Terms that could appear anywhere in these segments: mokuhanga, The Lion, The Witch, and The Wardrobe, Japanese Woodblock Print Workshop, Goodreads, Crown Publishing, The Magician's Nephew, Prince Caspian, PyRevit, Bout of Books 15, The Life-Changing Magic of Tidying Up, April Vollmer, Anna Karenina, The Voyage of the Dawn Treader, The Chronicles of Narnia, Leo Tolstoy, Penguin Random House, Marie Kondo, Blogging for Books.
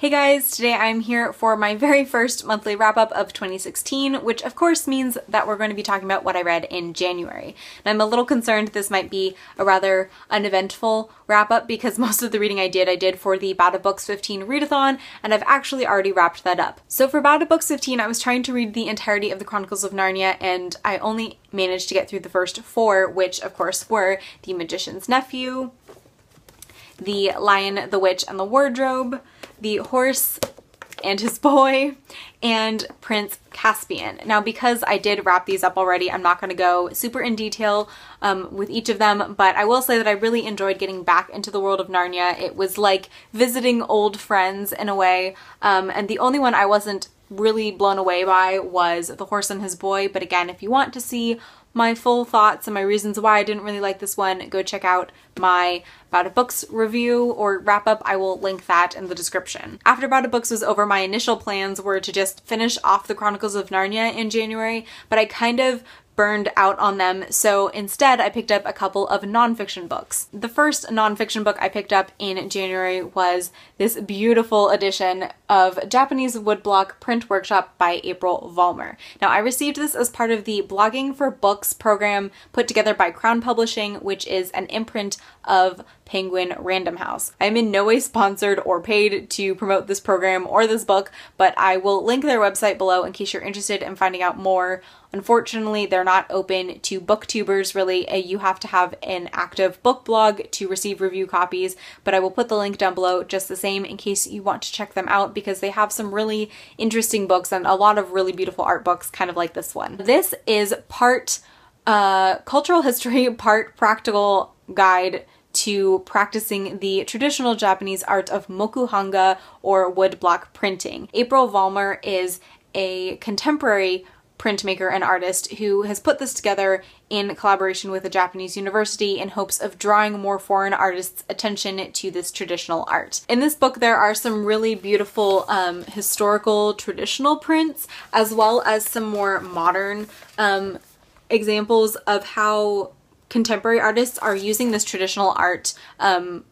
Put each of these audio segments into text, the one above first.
Hey guys, today I'm here for my very first monthly wrap-up of 2016, which of course means that we're going to be talking about what I read in January. And I'm a little concerned this might be a rather uneventful wrap-up because most of the reading I did for the Bout of Books 15 readathon, and I've actually already wrapped that up. So for Bout of Books 15, I was trying to read the entirety of The Chronicles of Narnia, and I only managed to get through the first four, which of course were The Magician's Nephew, The Lion, The Witch, and The Wardrobe, The Horse and His Boy, and Prince Caspian. Now, because I did wrap these up already, I'm not going to go super in detail with each of them, but I will say that I really enjoyed getting back into the world of Narnia. It was like visiting old friends in a way, and the only one I wasn't really blown away by was The Horse and His Boy, but again, if you want to see my full thoughts and my reasons why I didn't really like this one, go check out my Bout of Books review or wrap up. I will link that in the description. After Bout of Books was over, my initial plans were to just finish off The Chronicles of Narnia in January, but I kind of burned out on them, so instead I picked up a couple of nonfiction books. The first nonfiction book I picked up in January was this beautiful edition of Japanese Woodblock Print Workshop by April Vollmer. Now, I received this as part of the Blogging for Books program put together by Crown Publishing, which is an imprint of Penguin Random House. I am in no way sponsored or paid to promote this program or this book, but I will link their website below in case you're interested in finding out more. Unfortunately, they're not open to booktubers really. You have to have an active book blog to receive review copies, but I will put the link down below just the same in case you want to check them out because they have some really interesting books and a lot of really beautiful art books, kind of like this one. This is part cultural history, part practical guide to practicing the traditional Japanese art of mokuhanga or woodblock printing. April Vollmer is a contemporary printmaker and artist who has put this together in collaboration with a Japanese university in hopes of drawing more foreign artists' attention to this traditional art. In this book, there are some really beautiful historical traditional prints, as well as some more modern examples of how contemporary artists are using this traditional art in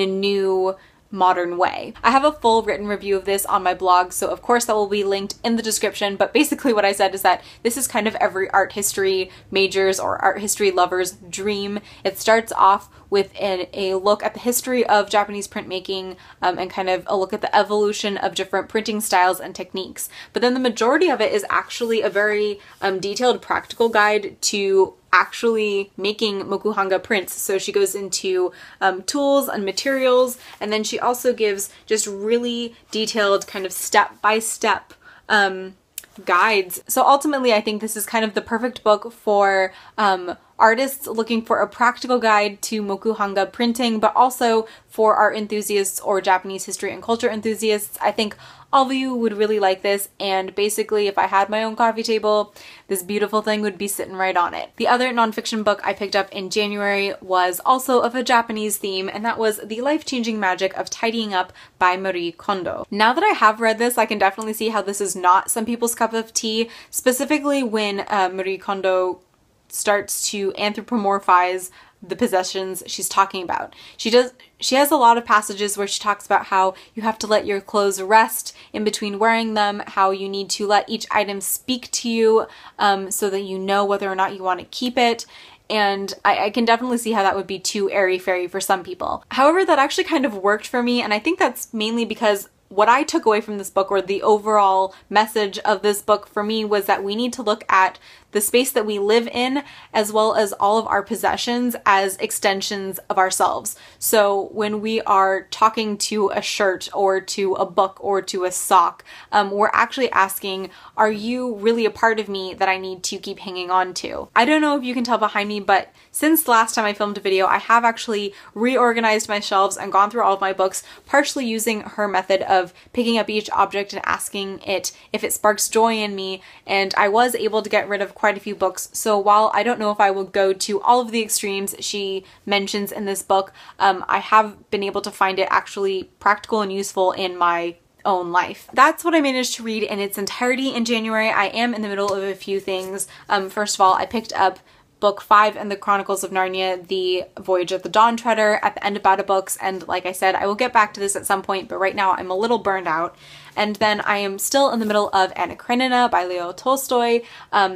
a new modern way. I have a full written review of this on my blog, so of course that will be linked in the description, but basically what I said is that this is kind of every art history major's or art history lover's dream. It starts off with a look at the history of Japanese printmaking and kind of a look at the evolution of different printing styles and techniques. But then the majority of it is actually a very detailed practical guide to actually making mokuhanga prints. So she goes into tools and materials, and then she also gives just really detailed kind of step-by-step guides. So ultimately, I think this is kind of the perfect book for artists looking for a practical guide to mokuhanga printing, but also for art enthusiasts or Japanese history and culture enthusiasts. I think all of you would really like this, and basically if I had my own coffee table, this beautiful thing would be sitting right on it. The other nonfiction book I picked up in January was also of a Japanese theme, and that was The Life-Changing Magic of Tidying Up by Marie Kondo. Now that I have read this, I can definitely see how this is not some people's cup of tea, specifically when Marie Kondo starts to anthropomorphize the possessions she's talking about. She has a lot of passages where she talks about how you have to let your clothes rest in between wearing them, how you need to let each item speak to you so that you know whether or not you want to keep it. And I can definitely see how that would be too airy-fairy for some people. However, that actually kind of worked for me, and I think that's mainly because what I took away from this book, or the overall message of this book for me, was that we need to look at the space that we live in, as well as all of our possessions, as extensions of ourselves. So when we are talking to a shirt or to a book or to a sock, we're actually asking, are you really a part of me that I need to keep hanging on to? I don't know if you can tell behind me, but since last time I filmed a video, I have actually reorganized my shelves and gone through all of my books, partially using her method of picking up each object and asking it if it sparks joy in me, and I was able to get rid of quite a few books. So while I don't know if I will go to all of the extremes she mentions in this book, I have been able to find it actually practical and useful in my own life. That's what I managed to read in its entirety in January. I am in the middle of a few things. First of all, I picked up Book 5 in the Chronicles of Narnia, The Voyage of the Dawn Treader, at the end of Bout of Books, and like I said, I will get back to this at some point, but right now I'm a little burned out. And then I am still in the middle of Anna Karenina by Leo Tolstoy.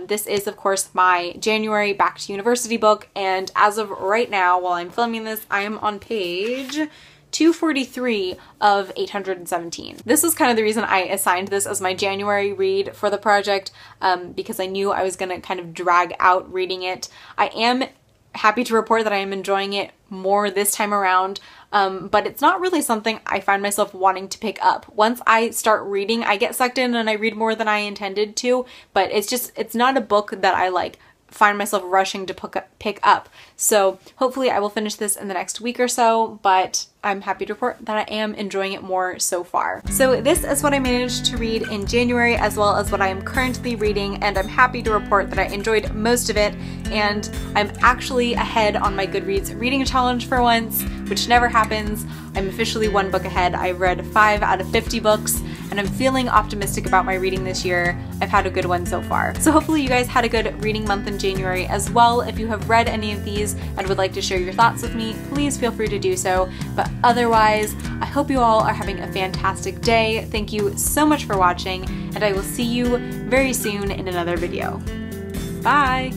This is, of course, my January back to university book, and as of right now, while I'm filming this, I am on page 243 of 817. This is kind of the reason I assigned this as my January read for the project, because I knew I was going to kind of drag out reading it. I am happy to report that I am enjoying it more this time around, but it's not really something I find myself wanting to pick up. Once I start reading, I get sucked in and I read more than I intended to, but it's not a book that I like find myself rushing to pick up. So hopefully I will finish this in the next week or so, but I'm happy to report that I am enjoying it more so far. So this is what I managed to read in January, as well as what I am currently reading, and I'm happy to report that I enjoyed most of it, and I'm actually ahead on my Goodreads reading challenge for once, which never happens. I'm officially one book ahead. I've read 5 out of 50 books, and I'm feeling optimistic about my reading this year. I've had a good one so far. So hopefully you guys had a good reading month in January as well. If you have read any of these and would like to share your thoughts with me, please feel free to do so. But otherwise, I hope you all are having a fantastic day. Thank you so much for watching, and I will see you very soon in another video. Bye!